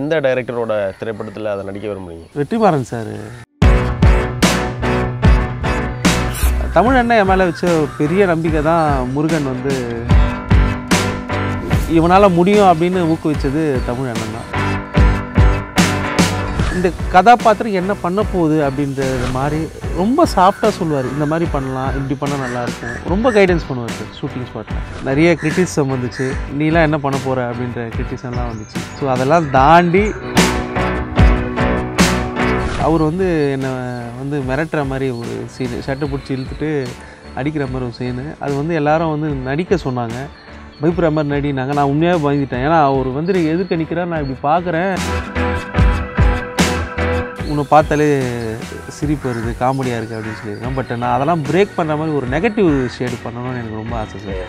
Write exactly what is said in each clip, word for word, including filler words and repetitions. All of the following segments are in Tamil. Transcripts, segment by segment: எந்த டைரக்டரோட திரைப்படத்துல அத நடிக்க விரும்புறீங்க? வெற்றிமாறன் சார். தமிழ் அண்ணன் மேல வச்ச பெரிய நம்பிக்கை தான் முருகன் வந்து இவனால முடியும் அப்படினு ஊக்குவிச்சது தமிழ் அண்ணன் தான். இந்த கதாபாத்திரம் என்ன பண்ண போகுது அப்படின்றது மாதிரி ரொம்ப சாஃப்ட்டா சொல்வாரு. இந்த மாதிரி பண்ணலாம், இப்படி பண்ணா நல்லா இருக்கும். ரொம்ப கைடன்ஸ் பண்ணுவாரு சார் ஷூட்டிங் ஸ்பாட்ல. நிறைய கிரிட்டிசிசம் வந்துச்சு. நீலாம் என்ன பண்ண போற அப்படின்ற கிரிட்டிசிசம்லாம் வந்துச்சு. சோ அதெல்லாம் தாண்டி அவர் வந்து என்ன வந்து மிரட்டற மாதிரி ஒரு சீன், சட்டை பிடிச்சி இழுத்துட்டு அடிக்கிற மாதிரி ஒரு சீன். அது வந்து எல்லாரும் வந்து நடிக்க சொன்னாங்க. பயப்புற மாதிரி நடினாங்க. நான் உண்மையாகவே பயந்துட்டேன். ஏன்னா அவர் வந்து எதுக்கு நிற்கிறார், நான் இப்படி பார்க்குறேன், உன்னை பார்த்தாலே சிரிப்பு வருது, காமெடியாக இருக்குது அப்படின்னு சொல்லியிருக்கேன். பட் நான் அதெல்லாம் பிரேக் பண்ணுற மாதிரி ஒரு நெகட்டிவ் ஷேடு பண்ணணும்னு எனக்கு ரொம்ப ஆசை சார்.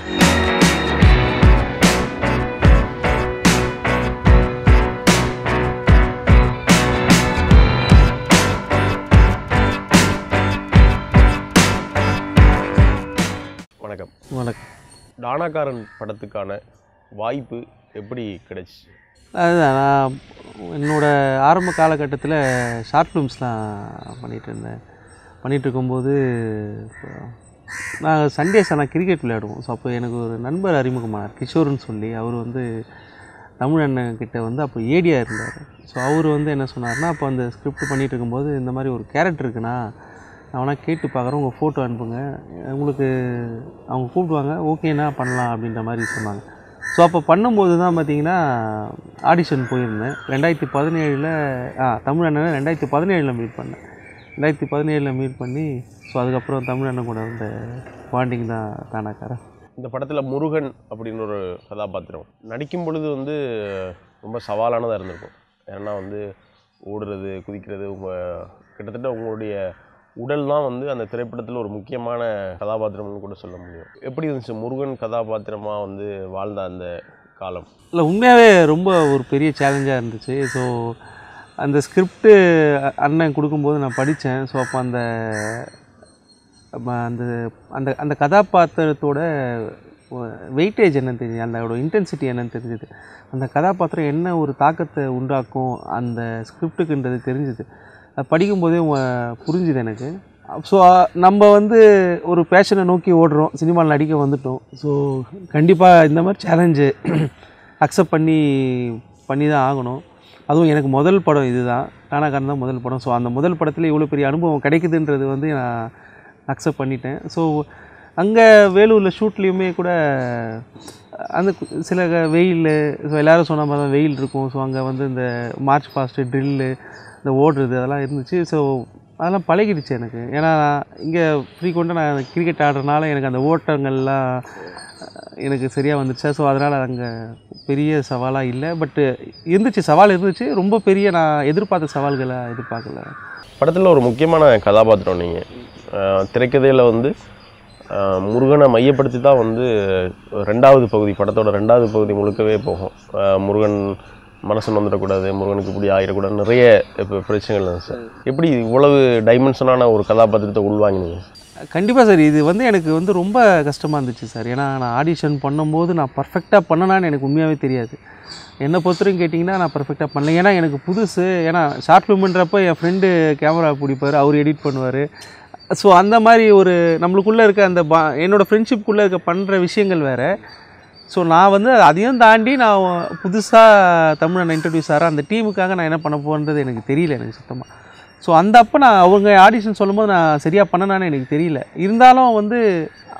வணக்கம். வணக்கம். தானக்காரன் படத்துக்கான வாய்ப்பு எப்படி கிடைச்சி? அதுதான், நான் என்னோடய ஆரம்ப காலகட்டத்தில் ஷார்ட் ஃபிலிம்ஸ்லாம் பண்ணிகிட்டு இருந்தேன். பண்ணிகிட்டு இருக்கும்போது நான் சண்டேஸ் ஆனால் கிரிக்கெட் விளையாடுவோம். ஸோ அப்போ எனக்கு ஒரு நண்பர் அறிமுகமானார், கிஷோர்னு சொல்லி. அவர் வந்து தமிழ் அண்ணன்கிட்ட வந்து அப்போ ஏடியாக இருந்தார். ஸோ அவர் வந்து என்ன சொன்னார்னா, அப்போ அந்த ஸ்கிரிப்ட் பண்ணிகிட்டு இருக்கும்போது இந்த மாதிரி ஒரு கேரக்டர் இருக்குண்ணா, நான் வேணா கேட்டு பார்க்குறேன், உங்கள் ஃபோட்டோ அனுப்புங்க, உங்களுக்கு அவங்க கூப்பிடுவாங்க, ஓகேண்ணா பண்ணலாம் அப்படின்ற மாதிரி சொன்னாங்க. ஸோ அப்போ பண்ணும்போது தான் பார்த்திங்கன்னா ஆடிஷன் போயிருந்தேன். ரெண்டாயிரத்தி பதினேழில் ஆ தமிழ் அண்ணன் ரெண்டாயிரத்தி பதினேழில் மீட் பண்ணேன். ரெண்டாயிரத்தி பதினேழில் மீட் பண்ணி ஸோ அதுக்கப்புறம் தமிழ் அண்ணன் கூட இருந்த பாண்டிங் தான் தானக்காரன். இந்த படத்தில் முருகன் அப்படின்னு ஒரு கதாபாத்திரம் நடிக்கும் பொழுது வந்து ரொம்ப சவாலானதாக இருந்திருக்கும். ஏன்னா வந்து ஓடுறது, குதிக்கிறது, உங்கள் கிட்டத்தட்ட உங்களுடைய உடல் தான் வந்து அந்த திரைப்படத்தில் ஒரு முக்கியமான கதாபாத்திரம்னு கூட சொல்ல முடியும். எப்படி இருந்துச்சு முருகன் கதாபாத்திரமாக வந்து வாழ்ந்த அந்த காலம்? இல்லை, உண்மையாகவே ரொம்ப ஒரு பெரிய சேலஞ்சாக இருந்துச்சு. ஸோ அந்த ஸ்கிரிப்டு அண்ணன் கொடுக்கும்போது நான் படித்தேன். ஸோ அப்போ அந்த அந்த அந்த அந்த கதாபாத்திரத்தோட வெயிட்டேஜ் என்னன்னு தெரிஞ்சது, அதோட இன்டென்சிட்டி என்னன்னு தெரிஞ்சுது, அந்த கதாபாத்திரம் என்ன ஒரு தாக்கத்தை உண்டாக்கும் அந்த ஸ்கிரிப்டுக்குன்றது தெரிஞ்சுது. அது படிக்கும்போதே புரிஞ்சுது எனக்கு. ஸோ நம்ம வந்து ஒரு பேஷனை நோக்கி ஓடுறோம், சினிமாவில் நடிக்க வந்துட்டோம். ஸோ கண்டிப்பாக இந்த மாதிரி சேலஞ்சு அக்செப்ட் பண்ணி பண்ணி தான் ஆகணும். அதுவும் எனக்கு முதல் படம் இது தான், தானக்காரன் தான் முதல் படம். ஸோ அந்த முதல் படத்தில் இவ்வளோ பெரிய அனுபவம் கிடைக்குதுன்றது வந்து நான் அக்செப்ட் பண்ணிட்டேன். ஸோ அங்கே வேலூரில் ஷூட்லேயுமே கூட அந்த சில வெயில், ஸோ எல்லோரும் சொன்ன மாதிரி தான் வெயில் இருக்கும். ஸோ அங்கே வந்து இந்த மார்ச் பாஸ்ட்டு, ட்ரில்லு, இந்த ஓடுறது அதெல்லாம் இருந்துச்சு. ஸோ அதெல்லாம் பழகிடுச்சு எனக்கு. ஏன்னா இங்கே ஃப்ரீக்வெண்ட்டாக நான் கிரிக்கெட் ஆடுறதுனால எனக்கு அந்த ஓட்டங்கள்லாம் எனக்கு சரியாக வந்துடுச்சா. ஸோ அதனால் அங்கே பெரிய சவாலாக இல்லை. பட்டு இருந்துச்சு, சவால் இருந்துச்சு. ரொம்ப பெரிய நான் எதிர்பார்த்த சவால்களாக எதிர்பார்க்கல. படத்தில் ஒரு முக்கியமான கதாபாத்திரம் நீங்கள். திரைக்கதையில் வந்து முருகனை மையப்படுத்தி தான் வந்து ரெண்டாவது பகுதி, படத்தோட ரெண்டாவது பகுதி முழுக்கவே போகும். முருகன் மனசு வந்துடக்கூடாது, முருகனுக்கு இப்படி ஆகிடக்கூடாது, நிறைய இப்போ பிரச்சனைகள் தான் சார். எப்படி இவ்வளவு டைமென்ஷனான ஒரு கதாபாத்திரத்தை உள்வாங்கினீங்க? கண்டிப்பாக சார், இது வந்து எனக்கு வந்து ரொம்ப கஷ்டமாக இருந்துச்சு சார். ஏன்னா நான் ஆடிஷன் பண்ணும்போது நான் பர்ஃபெக்டாக பண்ணனான்னு எனக்கு உண்மையாகவே தெரியாது. என்னை பொறுத்தவரைக்கும் கேட்டிங்கன்னா நான் பர்ஃபெக்டாக பண்ணல. ஏன்னா எனக்கு புதுசு. ஏன்னா ஷார்ட் ஃபிலிம்ன்றப்போ என் ஃப்ரெண்டு கேமரா பிடிப்பார், அவர் எடிட் பண்ணுவார். ஸோ அந்த மாதிரி ஒரு நம்மளுக்குள்ளே இருக்க அந்த பா என்னோடய ஃப்ரெண்ட்ஷிப்புக்குள்ளே இருக்க பண்ணுற விஷயங்கள் வேறு. ஸோ நான் வந்து அதையும் தாண்டி நான் புதுசாக தமிழ் நான் இன்ட்ரடியூஸ் ஆகிறேன். அந்த டீமுக்காக நான் என்ன பண்ண போகிறது எனக்கு தெரியல, எனக்கு சுத்தமாக. ஸோ அந்த அப்போ நான் அவங்க ஆடிஷன் சொல்லும்போது நான் சரியாக பண்ணனான்னு எனக்கு தெரியல. இருந்தாலும் வந்து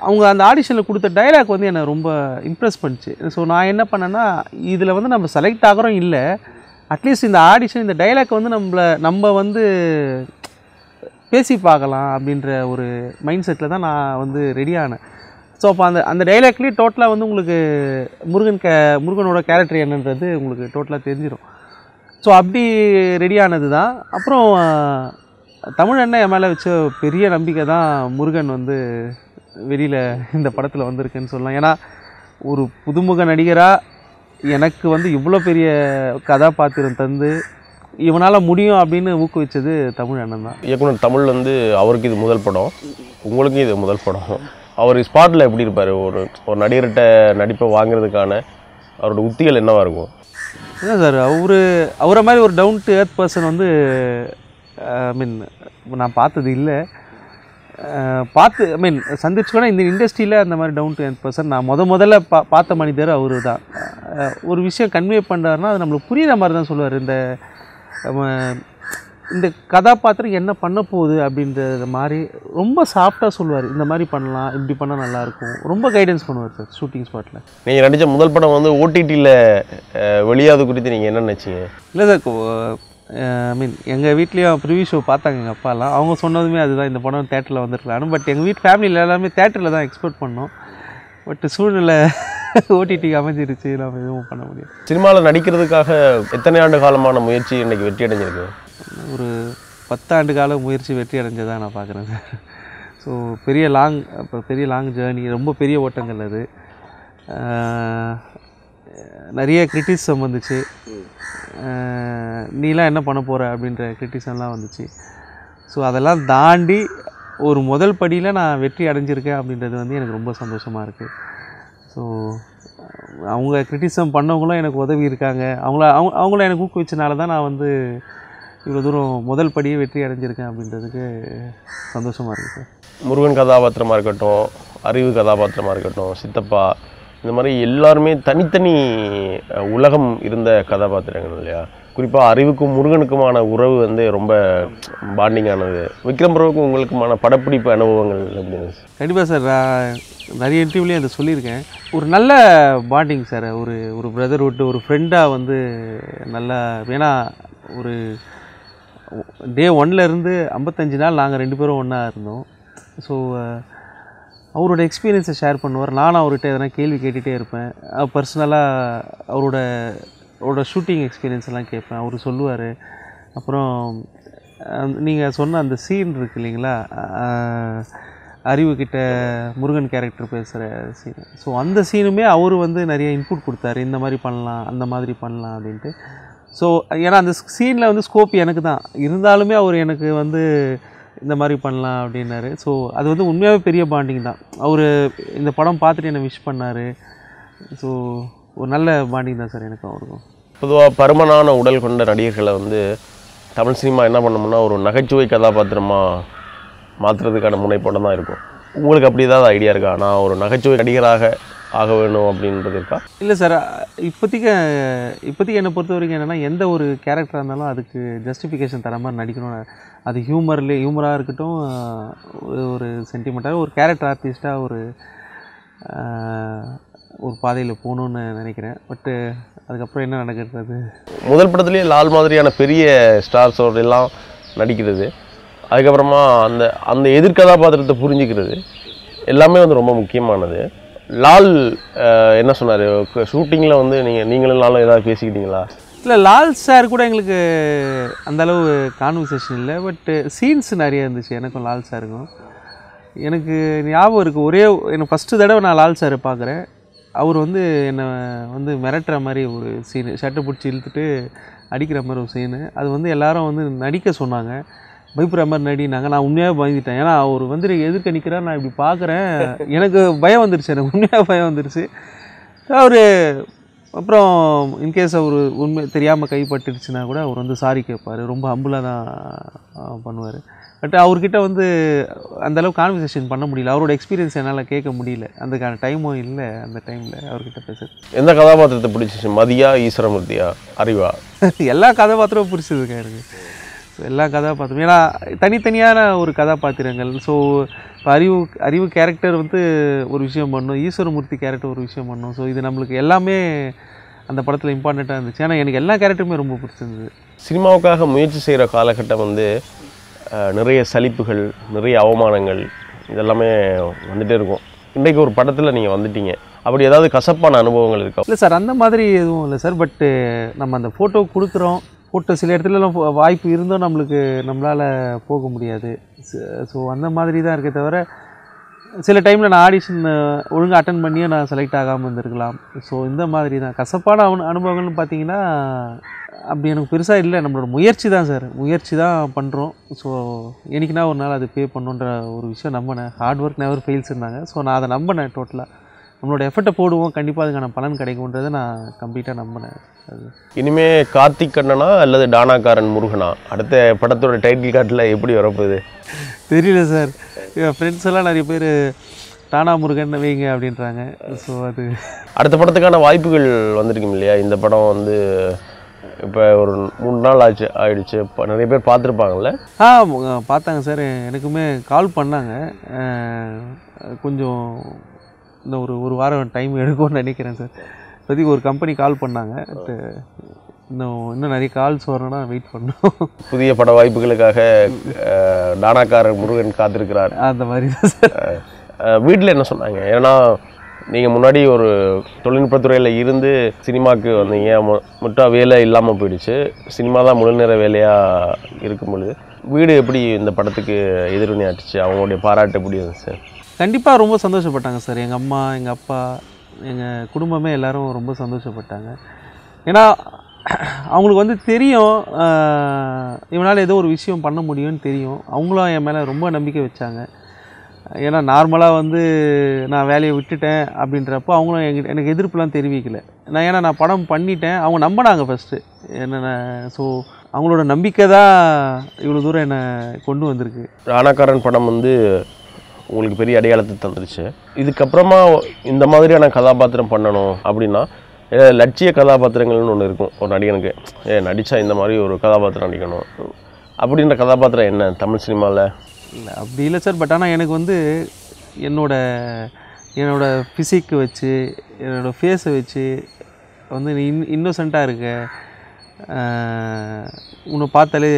அவங்க அந்த ஆடிஷனில் கொடுத்த டைலாக் வந்து என்னை ரொம்ப இம்ப்ரெஸ் பண்ணிச்சு. ஸோ நான் என்ன பண்ணேன்னா, இதில் வந்து நம்ம செலக்ட் ஆகிறோம் இல்லை, அட்லீஸ்ட் இந்த ஆடிஷன் இந்த டைலாக் வந்து நம்மளை நம்ம வந்து பேசி பார்க்கலாம் அப்படின்ற ஒரு மைண்ட் செட்டில் தான் நான் வந்து ரெடியானேன். ஸோ அப்போ அந்த அந்த டைலாக்லேயே டோட்டலாக வந்து உங்களுக்கு முருகன் கே முருகனோட கேரக்டர் என்னன்றது உங்களுக்கு டோட்டலாக தெரிஞ்சிடும். ஸோ அப்படி ரெடியானது தான். அப்புறம் தமிழ் அண்ணன் என் மேலே வச்ச பெரிய நம்பிக்கை தான் முருகன் வந்து வெளியில் இந்த படத்தில் வந்திருக்குன்னு சொல்லலாம். ஏன்னா ஒரு புதுமுக நடிகராக எனக்கு வந்து இவ்வளோ பெரிய கதாபாத்திரம் தந்து இவனால் முடியும் அப்படின்னு ஊக்குவிச்சது தமிழ் அண்ணன் தான். இயக்குனர் தமிழ் வந்து அவருக்கு இது முதல் படம், உங்களுக்கும் இது முதல் படம். அவர் ஸ்பாட்டில் எப்படி இருப்பார்? ஒரு ஒரு நடிகர்கிட்ட நடிப்பை வாங்குறதுக்கான அவரோட உத்திகள் என்னவாக இருக்கும்? என்ன சார் அவரு அவரை மாதிரி ஒரு டவுன் டு எர்த் पर्सन வந்து ஐ மீன் நான் பார்த்தது இல்ல பார்த்து ஐ மீன் சந்திச்சுக்கோனா இந்த இண்டஸ்ட்ரியில அந்த மாதிரி டவுன் டு எர்த் पर्सन நான் முத முதல்ல பார்த்த மனிதர் அவர்தான் ஒரு விஷயம் கன்வே பண்றாருன்னா அது நமக்கு புரியற மாதிரி தான் சொல்வாரு இந்த இந்த கதாபாத்திரம் என்ன பண்ண போகுது அப்படிங்கற மாதிரி ரொம்ப சாஃப்ட்டா சொல்வாரு இந்த மாதிரி பண்ணலாம் இப்படி பண்ணா நல்லா இருக்கும் ரொம்ப கைடன்ஸ் பண்ணுவார் சார் ஷூட்டிங் ஸ்பாட்ல நீங்க நடிச்ச முதல் படம் வந்து O T T ல வெளியாவது குறித்து நீங்க என்ன நினைச்சீங்க இல்ல சார் ஐ மீன் எங்க வீட்லயே ப்ரீவியூ ஷோ பார்த்தாங்க எங்க அப்பாலாம் அவங்க சொன்னதுமே அதுதான் இந்த படம் தியேட்டர்ல வந்திருக்கலாம் பட் எங்க வீட் ஃபேமிலில எல்லாமே தியேட்டர்ல தான் எக்ஸ்பெக்ட் பண்ணோம் பட் சூழ்நிலை O T T அமைஞ்சிருச்சு நாம எதுவும் பண்ண முடியாது சினிமால நடிக்கிறதுக்காக எத்தனை ஆண்டு காலமான முயற்சி இன்னைக்கு வெற்றி அடைஞ்சிருக்கு ஒரு ten ஆண்டு கால முயற்சி வெற்றி அடைஞ்சதா நான் பார்க்கறேன் சார் சோ பெரிய லாங் பெரிய லாங் ஜர்னி ரொம்ப பெரிய ஓட்டங்கள் அது நிறைய கிரிட்டிசிசம் வந்துச்சு நீலாம் என்ன பண்ண போற அப்படிங்கற கிரிட்டிசிசம்லாம் வந்துச்சு சோ அதெல்லாம் தாண்டி ஒரு முதல் படியில நான் வெற்றி அடைஞ்சிருக்கேன் அப்படிங்கிறது வந்து எனக்கு ரொம்ப சந்தோஷமா இருக்கு சோ அவங்க கிரிட்டிசிசம் பண்ணவங்களும் எனக்கு உதவி இருக்காங்க அவங்கள அவங்கள எனக்கு ஊக்குவிச்சனால தான் நான் வந்து இவ்வளவு தூரம் முதல் படியே வெற்றி அடைஞ்சிருக்கேன் அப்படிங்கிறதுக்கு சந்தோஷமா இருக்கு சார் முருகன் கதாபாத்திரமா இருக்கட்டும் அறிவு கதாபாத்திரமா இருக்கட்டும் சித்தப்பா இந்த மாதிரி எல்லாருமே தனித்தனி உலகம் இருந்த கதாபாத்திரங்கள் இல்லையா குறிப்பா அறிவுக்கும் முருகனுக்குமான உறவு வந்து ரொம்ப பாண்டிங் ஆனது விக்ரம் பிரபுவுக்கும் உங்களுக்குமான படப்பிடிப்பு அனுபவங்கள் அப்படின்னு கண்டிப்பா சார் நான் நிறைய இன்டர்வியூலயே அதை சொல்லியிருக்கேன் ஒரு நல்ல பாண்டிங் சார் ஒரு ஒரு பிரதர்ஹுட் ஒரு ஃப்ரெண்டா வந்து நல்லா ஏன்னா ஒரு டே ஒன்ல இருந்து fifty-five நாள் நாங்க ரெண்டு பேரும் ஒண்ணா இருந்தோம் சோ அவரோட எக்ஸ்பீரியன்ஸை ஷேர் பண்ணுவார் நான் அவர்கிட்ட எதனா கேள்வி கேட்டிட்டே இருப்பேன் பர்சனலா அவரோட அவரோட ஷூட்டிங் எக்ஸ்பீரியன்ஸ் எல்லாம் கேட்பேன் அவர் சொல்லுவார் அப்புறம் நீங்க சொன்ன அந்த சீன் இருக்கு இல்லீங்களா அறிவு கிட்ட முருகன் கேரக்டர் பேசுற சீன் சோ அந்த சீனுமே அவர் வந்து நிறைய இன்புட் கொடுத்தாரு இந்த மாதிரி பண்ணலாம் அந்த மாதிரி பண்ணலாம் அப்படினு சோ ஏனா அந்த சீன்ல வந்து ஸ்கோப் எனக்கு தான் இருந்தாலுமே அவர் எனக்கு வந்து இந்த மாதிரி பண்ணலாம் அப்படினாரு சோ அது வந்து உண்மையாவே பெரிய பாண்டிங் தான் அவர் இந்த படம் பார்த்துட்டு என்ன விஷ் பண்ணாரு சோ ஒரு நல்ல பாண்டிங் தான் சார் எனக்கு அவருக்கும் பொதுவா பருமனான உடல் கொண்ட நடிகர்களை வந்து தமிழ் சினிமா என்ன பண்ணணும்னா ஒரு நகைச்சுவை கதாபாத்திரமா மாத்துறதுக்கான முனைப்போடு தான் இருக்கும் உங்களுக்கு அப்படி ஏதாவது ஐடியா இருக்கா நான் ஒரு நகைச்சுவை நடிகராக ஆக வேணும் அப்படிங்கிறது இருக்கா இல்ல சார் இப்போதைக்கு இப்போதைக்கு என்ன பொறுத்த வரைக்கும் என்னன்னா எந்த ஒரு கேரக்டரா இருந்தாலும் அதுக்கு ஜஸ்டிஃபிகேஷன் தர மாதிரி நடிக்கணும் அது ஹியூமர்ல ஹியூமரா இருக்கட்டும் ஒரு சென்டிமெண்டா ஒரு கேரக்டர் ஆர்டிஸ்டா ஒரு ஒரு பாதையில போணும்னு நினைக்கிறேன் பட் அதுக்கு அப்புறம் என்ன நடக்குது முதல் படத்திலேயே லால் மாதிரியான பெரிய ஸ்டார்ஸ் எல்லாம் நடிக்கிறது அதுக்கு அப்புறமா அந்த அந்த எதிர்கதாபாத்திரத்தை புரிஞ்சிக்கிறது எல்லாமே வந்து ரொம்ப முக்கியமானது லால் என்ன சொன்னாரு ஷூட்டிங்ல வந்து நீங்க நீங்களும் லாலும் ஏதாவது பேசிக்கிட்டீங்களா இல்ல லால் சார் கூட எங்களுக்கு அந்த அளவு கான்வர்சேஷன் இல்ல பட் சீன்ஸ் நிறைய இருந்துச்சு எனக்கும் லால் சாருக்கும் எனக்கு ஞாபகம் இருக்கு ஒரே என்ன ஃபர்ஸ்ட் தடவை நான் லால் சாரை பார்க்குறேன் அவர் வந்து என்ன வந்து மிரட்டுற மாதிரி ஒரு சீன் ஷர்ட்டை பிடிச்சி இழுத்துட்டு அடிக்கிற மாதிரி ஒரு சீனு அது வந்து எல்லாரும் வந்து நடிக்க சொன்னாங்க பயப்புற மாதிரி நடினாங்க நான் உண்மையாக பயந்துட்டேன் ஏன்னா அவர் வந்து எதிர்க்க நிற்கிறார் நான் இப்படி பார்க்குறேன் எனக்கு பயம் வந்துருச்சு எனக்கு உண்மையாக பயம் வந்துருச்சு அவர் அப்புறம் இன்கேஸ் அவர் உண்மை தெரியாமல் கைப்பட்டுருச்சுன்னா கூட அவர் வந்து சாரி கேட்பார் ரொம்ப ஹம்புலாக தான் பண்ணுவார் பட் அவர்கிட்ட வந்து அந்தளவு கான்வர்சேஷன் பண்ண முடியல அவரோட எக்ஸ்பீரியன்ஸ் என்னால் கேட்க முடியல அதுக்கான டைமும் இல்லை அந்த டைமில் அவர்கிட்ட பேசுறது எந்த கதாபாத்திரத்தை பிடிச்சிச்சு மதியா ஈஸ்வரமூர்த்தியா அறிவா எல்லா கதாபாத்திரமும் பிடிச்சதுக்கா இருக்குது ஸோ எல்லா கதாபாத்திரம் ஏன்னா தனித்தனியான ஒரு கதாபாத்திரங்கள் ஸோ இப்போ அறிவு அறிவு கேரக்டர் வந்து ஒரு விஷயம் பண்ணணும் ஈஸ்வரமூர்த்தி கேரக்டர் ஒரு விஷயம் பண்ணணும் ஸோ இது நம்மளுக்கு எல்லாமே அந்த படத்தில் இம்பார்ட்டண்ட்டாக இருந்துச்சு ஏன்னா எனக்கு எல்லா கேரக்டருமே ரொம்ப பிடிச்சிருந்தது சினிமாவுக்காக முயற்சி செய்கிற காலகட்டம் வந்து நிறைய சலிப்புகள் நிறைய அவமானங்கள் இதெல்லாமே வந்துகிட்டே இருக்கும் இன்றைக்கு ஒரு படத்தில் நீங்கள் வந்துட்டீங்க அப்படி ஏதாவது கசப்பான அனுபவங்கள் இருக்கா இல்லை சார் அந்த மாதிரி எதுவும் இல்லை சார் பட்டு நம்ம அந்த ஃபோட்டோ கொடுக்குறோம் போட்ட சில இடத்துலலாம் வாய்ப்பு இருந்தோம் நம்மளுக்கு நம்மளால் போக முடியாது ஸோ அந்த மாதிரி தான் இருக்கே தவிர சில டைமில் நான் ஆடிஷன் ஒழுங்காக அட்டன் பண்ணியே நான் செலக்ட் ஆகாமல் இருந்திருக்கலாம் ஸோ இந்த மாதிரி தான் கசப்பான அவன் அனுபவங்கள்னு பார்த்தீங்கன்னா அப்படி எனக்கு பெருசாக இல்லை நம்மளோட முயற்சி தான் சார் முயற்சி தான் பண்ணுறோம் ஸோ எனக்குன்னா ஒரு நாள் அது பே பண்ணுன்ற ஒரு விஷயம் நம்பினேன் ஹார்ட் ஒர்க் நெவர் ஃபெயில்ஸ் இருந்தாங்க ஸோ நான் அதை நம்பினேன் டோட்டலாக நம்மளோட எஃபர்ட்டை போடுவோம் கண்டிப்பாக அதுக்கான பலன் கிடைக்கும்ன்றதை நான் கம்ப்ளீட்டாக நம்பினேன். அது இனிமேல் கார்த்திக் கண்ணனா அல்லது தானாக்காரன் முருகனா அடுத்த படத்தோட டைட்டில் கார்டில் எப்படி வரப்போகுது தெரியல சார். ஃப்ரெண்ட்ஸ் எல்லாம் நிறைய பேர் தானா முருகன் வைங்க அப்படின்றாங்க. ஸோ அது அடுத்த படத்துக்கான வாய்ப்புகள் வந்திருக்கும் இல்லையா? இந்த படம் வந்து இப்போ ஒரு மூணு நாள் ஆச்சு ஆயிடுச்சு நிறைய பேர் பார்த்துருப்பாங்கள்ல? ஆ பார்த்தாங்க சார். எனக்குமே கால் பண்ணாங்க. கொஞ்சம் இந்த ஒரு ஒரு வாரம் டைம் எடுக்கும்னு நினைக்கிறேன் சார். இப்போதைக்கு ஒரு கம்பெனி கால் பண்ணாங்க. இன்னும் இன்னும் நிறைய கால்ஸ் வரணும்னா வெயிட் பண்ணோம். புதிய பட வாய்ப்புகளுக்காக தானாக்காரர் முருகன் காத்திருக்கிறார் அந்த மாதிரி தான் சார். வீட்டில் என்ன சொன்னாங்க? ஏன்னா நீங்கள் முன்னாடி ஒரு தொழில்நுட்பத்துறையில் இருந்து சினிமாவுக்கு வந்தீங்க, மொட்டா வேலை இல்லாமல் போயிடுச்சு, சினிமா தான் முழு நேர வேலையாக இருக்கும்பொழுது வீடு எப்படி இந்த படத்துக்கு எதிர்வினையாட்டுச்சு? அவங்களுடைய பாராட்டு எப்படி இருந்துச்சு சார்? கண்டிப்பாக ரொம்ப சந்தோஷப்பட்டாங்க சார். எங்கள் அம்மா, எங்கள் அப்பா, எங்கள் குடும்பமே எல்லோரும் ரொம்ப சந்தோஷப்பட்டாங்க. ஏன்னா அவங்களுக்கு வந்து தெரியும் இவனால் ஏதோ ஒரு விஷயம் பண்ண முடியும்னு தெரியும். அவங்களும் என் மேலே ரொம்ப நம்பிக்கை வச்சாங்க. ஏன்னா நார்மலாக வந்து நான் வேலையை விட்டுட்டேன் அப்படின்றப்போ அவங்களும் எங்கிட்ட எனக்கு எதிர்ப்புலாம் தெரிவிக்கலை. நான் ஏன்னா நான் படம் பண்ணிட்டேன் அவங்க நம்பினாங்க ஃபஸ்ட்டு என்னென்ன. ஸோ அவங்களோட நம்பிக்கை தான் இவ்வளோ தூரம் என்னை கொண்டு வந்திருக்கு. தானாக்காரன் படம் வந்து உங்களுக்கு பெரிய அடையாளத்தை தந்துருச்சு. இதுக்கப்புறமா இந்த மாதிரியான கதாபாத்திரம் பண்ணணும் அப்படின்னா லட்சிய கதாபாத்திரங்கள்னு ஒன்று இருக்கும் ஒரு நடிகனுக்கு. ஏ நடித்தா இந்த மாதிரி ஒரு கதாபாத்திரம் நடிக்கணும் அப்படின்ற கதாபாத்திரம் என்ன தமிழ் சினிமாவில்? இல்லை அப்படி இல்லை சார். பட் ஆனால் எனக்கு வந்து என்னோட என்னோடய ஃபிசிக்கு வச்சு என்னோடய ஃபேஸை வச்சு வந்து நீ இன் இன்னோசென்ட்டாக இருக்க, உன்னை பார்த்தாலே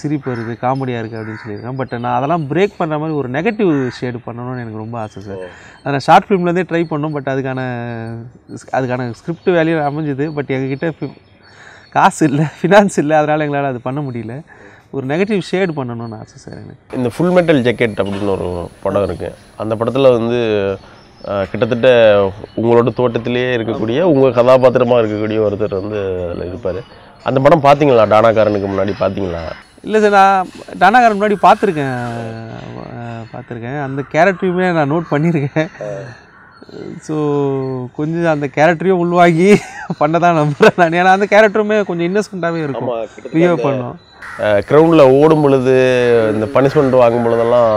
சிரிப்பு வருது, காமெடியாக இருக்குது அப்படின்னு சொல்லியிருக்கேன். பட் நான் அதெல்லாம் பிரேக் பண்ணுற மாதிரி ஒரு நெகட்டிவ் ஷேடு பண்ணணும்னு எனக்கு ரொம்ப ஆசை சார். அதை நான் ஷார்ட் ஃபிலிம்லேருந்தே ட்ரை பண்ணோம். பட் அதுக்கான அதுக்கான ஸ்கிரிப்ட் வேல்யூ அமைஞ்சுது. பட் எங்ககிட்ட காசு இல்லை, ஃபினான்ஸ் இல்லை, அதனால் எங்களால் அது பண்ண முடியல. ஒரு நெகட்டிவ் ஷேடு பண்ணணும்னு ஆசை சார் எனக்கு. இந்த ஃபுல் மெட்டல் ஜாக்கெட் அப்படின்னு ஒரு படம் இருக்குது. அந்த படத்தில் வந்து கிட்டத்தட்ட உங்களோட தோட்டத்திலேயே இருக்கக்கூடிய உங்கள் கதாபாத்திரமாக இருக்கக்கூடிய ஒருத்தர் வந்து அதில் இருப்பார். அந்த படம் பார்த்தீங்களா? தானாக்காரனுக்கு முன்னாடி பார்த்தீங்களா? இல்லை சார், நான் தானாக்காரன் முன்னாடி பார்த்துருக்கேன் பார்த்துருக்கேன் அந்த கேரக்டரையுமே நான் நோட் பண்ணியிருக்கேன். ஸோ கொஞ்சம் அந்த கேரக்டரையும் உள்வாங்கி பண்ண தான் நம்புகிறேன் நான். ஏன்னா அந்த கேரக்டருமே கொஞ்சம் இன்னசென்ட்டாகவே இருக்கும். பிஹேவ் பண்ணோம். கிரவுண்டில் ஓடும் பொழுது இந்த பனிஷ்மெண்ட் வாங்கும் பொழுதெல்லாம்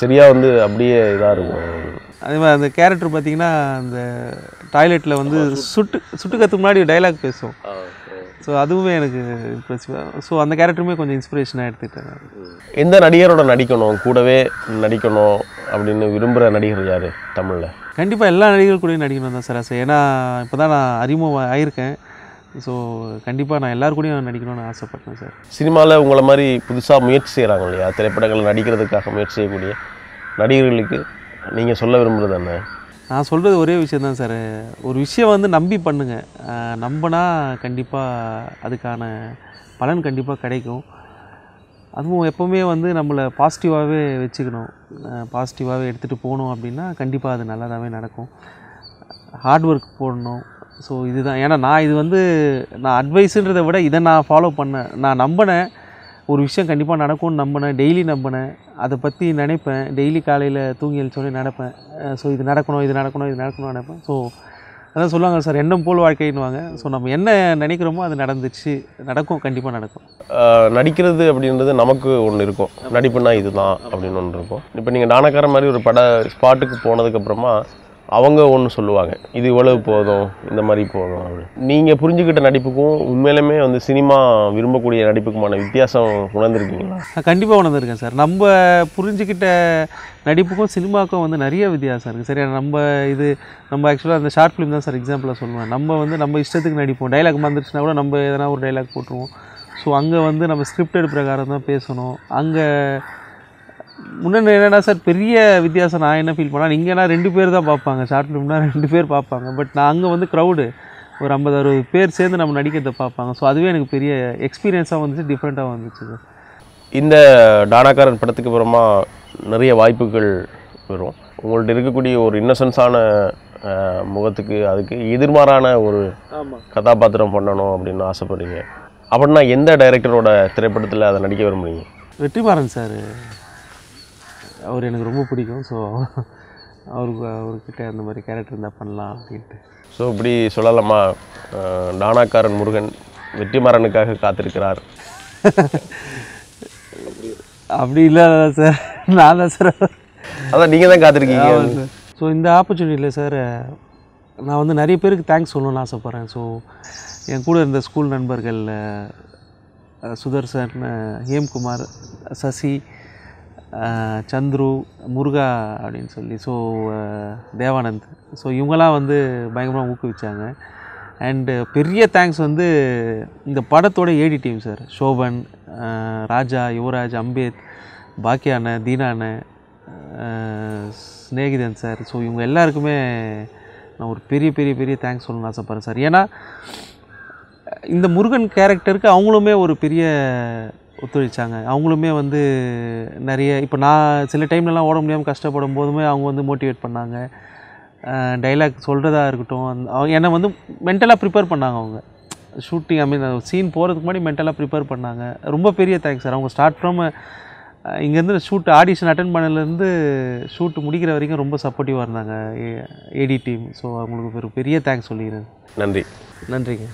சரியாக வந்து அப்படியே இதாக இருக்கும். அதே மாதிரி அந்த கேரக்டர் பார்த்திங்கன்னா அந்த டாய்லெட்டில் வந்து சுட்டு சுட்டுக்கிறதுக்கு முன்னாடி டைலாக் பேசும். ஸோ அதுவுமே எனக்கு இம்ப்ரெசிவாக. ஸோ அந்த கேரக்டருமே கொஞ்சம் இன்ஸ்பிரேஷனாக எடுத்துக்கிட்டேன். எந்த நடிகரோட நடிக்கணும், கூடவே நடிக்கணும் அப்படின்னு விரும்புகிற நடிகர் யார் தமிழில்? கண்டிப்பாக எல்லா நடிகர்கள் கூடயும் நடிக்கணும் தான் சார் ஆசை. ஏன்னா இப்போ தான் நான் அறிமுகம் ஆகியிருக்கேன். ஸோ கண்டிப்பாக நான் எல்லோரு கூடயும் நடிக்கணும்னு ஆசைப்பட்டேன் சார். சினிமாவில் உங்களை மாதிரி புதுசாக முயற்சி செய்கிறாங்க இல்லையா, திரைப்படங்கள் நடிக்கிறதுக்காக முயற்சி செய்யக்கூடிய நடிகர்களுக்கு நீங்கள் சொல்ல விரும்புகிறது என்ன? நான் சொல்கிறது ஒரே விஷயம் தான் சார். ஒரு விஷயம் வந்து நம்பி பண்ணுங்கள். நம்பினா கண்டிப்பாக அதுக்கான பலன் கண்டிப்பாக கிடைக்கும். அதுவும் எப்போவுமே வந்து நம்மளை பாசிட்டிவாகவே வச்சுக்கணும், பாசிட்டிவாகவே எடுத்துகிட்டு போகணும் அப்படின்னா கண்டிப்பாக அது நல்லதாகவே நடக்கும். ஹார்ட் ஒர்க் போடணும். ஸோ இதுதான். ஏன்னா நான் இது வந்து நான் அட்வைஸுன்றதை விட இதை நான் ஃபாலோ பண்ணேன். நான் நம்பினேன் ஒரு விஷயம் கண்டிப்பாக நடக்கும்னு நம்பினேன். டெய்லி நம்பினேன். அதை பற்றி நினைப்பேன். டெய்லி காலையில் தூங்கி எழுச்சோடனே நினைப்பேன். ஸோ இது நடக்கணும் இது நடக்கணும் இது நடக்கணும்னு நினைப்பேன். ஸோ அதான் சொல்லுவாங்க சார் எண்ணம் போல் வாழ்க்கைன்னுவாங்க. ஸோ நம்ம என்ன நினைக்கிறோமோ அது நடந்துச்சு, நடக்கும், கண்டிப்பாக நடக்கும். நடிக்கிறது அப்படின்றது நமக்கு ஒன்று இருக்கும், நடிப்புனா இது தான் அப்படின்னு ஒன்று இருக்கும். இப்போ நீங்கள் தானாக்காரன் மாதிரி ஒரு பட ஸ்பாட்டுக்கு போனதுக்கப்புறமா அவங்க ஒன்று சொல்லுவாங்க, இது இவ்வளவு போதும், இந்த மாதிரி போதும் அப்படின்னு. நீங்கள் புரிஞ்சுக்கிட்ட நடிப்புக்கும் உண்மையிலுமே வந்து சினிமா விரும்பக்கூடிய நடிப்புக்குமான வித்தியாசம் உணர்ந்துருக்கீங்களா? கண்டிப்பாக உணர்ந்துருக்கேன் சார். நம்ம புரிஞ்சுக்கிட்ட நடிப்புக்கும் சினிமாவுக்கும் வந்து நிறைய வித்தியாசம் இருக்குது சார். நம்ம இது நம்ம ஆக்சுவலாக அந்த ஷார்ட் ஃபிலிம் தான் சார் எக்ஸாம்பிளாக சொல்லுவேன். நம்ம வந்து நம்ம இஷ்டத்துக்கு நடிப்போம். டைலாக் வந்துருச்சுன்னா கூட நம்ம எதனா ஒரு டைலாக் போட்டுருவோம். ஸோ அங்கே வந்து நம்ம ஸ்கிரிப்டட் பிரகாரம் தான் பேசணும். அங்கே முன்னே என்னென்னா சார் பெரிய வித்தியாசம் நான் என்ன ஃபீல் பண்ணால், இங்கேனா ரெண்டு பேர் தான் பார்ப்பாங்க, ஷார்ட் ஃபிலிம்னா ரெண்டு பேர் பார்ப்பாங்க. பட் நான் அங்கே வந்து க்ரௌடு ஒரு ஐம்பது அறுபது பேர் சேர்ந்து நம்ம நடிக்கிறத பார்ப்பாங்க. ஸோ அதுவே எனக்கு பெரிய எக்ஸ்பீரியன்ஸாக வந்துச்சு, டிஃப்ரெண்ட்டாக வந்துச்சு சார். இந்த தானாக்காரன் படத்துக்கு அப்புறமா நிறைய வாய்ப்புகள் வரும். உங்கள்கிட்ட இருக்கக்கூடிய ஒரு இன்னசென்ஸான முகத்துக்கு அதுக்கு எதிர்மாறான ஒரு கதாபாத்திரம் பண்ணணும் அப்படின்னு ஆசைப்படுறீங்க அப்படின்னா எந்த டைரக்டரோட திரைப்படத்தில் அதை நடிக்க விரும்புகிறீங்க? வெற்றிமாறன் சார், அவர் எனக்கு ரொம்ப பிடிக்கும். ஸோ அவர்கிட்ட அந்த மாதிரி கேரக்டர் இருந்தால் பண்ணலாம் அப்படின்ட்டு. ஸோ இப்படி சொல்லலாமா, தானக்காரன் முருகன் வெற்றிமாறனுக்காக காத்திருக்கிறார் அப்படி இல்லை சார்? நான் தான் சார், அதான் நீங்கள் தான் காத்திருக்கீங்க. ஸோ இந்த ஆப்பர்ச்சுனிட்டியில் சார் நான் வந்து நிறைய பேருக்கு தேங்க்ஸ் சொல்லணும்னு ஆசைப்பட்றேன். ஸோ என் கூட இருந்த ஸ்கூல் நண்பர்கள் சுதர்சன், ஹேம்குமார், சசி, சந்துரு, முருகா அப்படின்னு சொல்லி, ஸோ தேவானந்த், ஸோ இவங்களாம் வந்து பயங்கரமாக ஊக்குவிச்சாங்க. அண்டு பெரிய தேங்க்ஸ் வந்து இந்த படத்தோட AD team sir, Shoban, Raja, யுவரா, ஜம்பீத், பாக்கியான, தீனான, ஸ்னேகிதன் சார், ஸோ இவங்க எல்லாருக்குமே நான் ஒரு பெரிய பெரிய பெரிய தேங்க்ஸ் சொல்லணும்னு ஆசைப்பட்றேன் சார். ஏன்னா இந்த முருகன் கேரக்டருக்கு அவங்களுமே ஒரு பெரிய ஒத்துழைச்சாங்க. அவங்களுமே வந்து நிறைய, இப்போ நான் சில டைம்லலாம் ஓட முடியாமல் கஷ்டப்படும் போதுமே அவங்க வந்து மோட்டிவேட் பண்ணாங்க. டைலாக் சொல்கிறதா இருக்கட்டும், அவங்க என்னை வந்து மென்டலாக ப்ரிப்பேர் பண்ணாங்க. அவங்க ஷூட்டிங் ஐ மீன் சீன் போகிறதுக்கு முன்னாடி மென்டலாக ப்ரிப்பேர் பண்ணாங்க. ரொம்ப பெரிய தேங்க்ஸ் சார். அவங்க ஸ்டார்ட் ஃப்ரம் இங்கேருந்து ஷூட், ஆடிஷன் அட்டன் பண்ணதுலேருந்து ஷூட்டு முடிக்கிற வரைக்கும் ரொம்ப சப்போர்ட்டிவாக இருந்தாங்க ஏடி டீம். ஸோ அவங்களுக்கு ஒரு பெரிய தேங்க்ஸ் சொல்லிக்கிறேன். நன்றி. நன்றிங்க.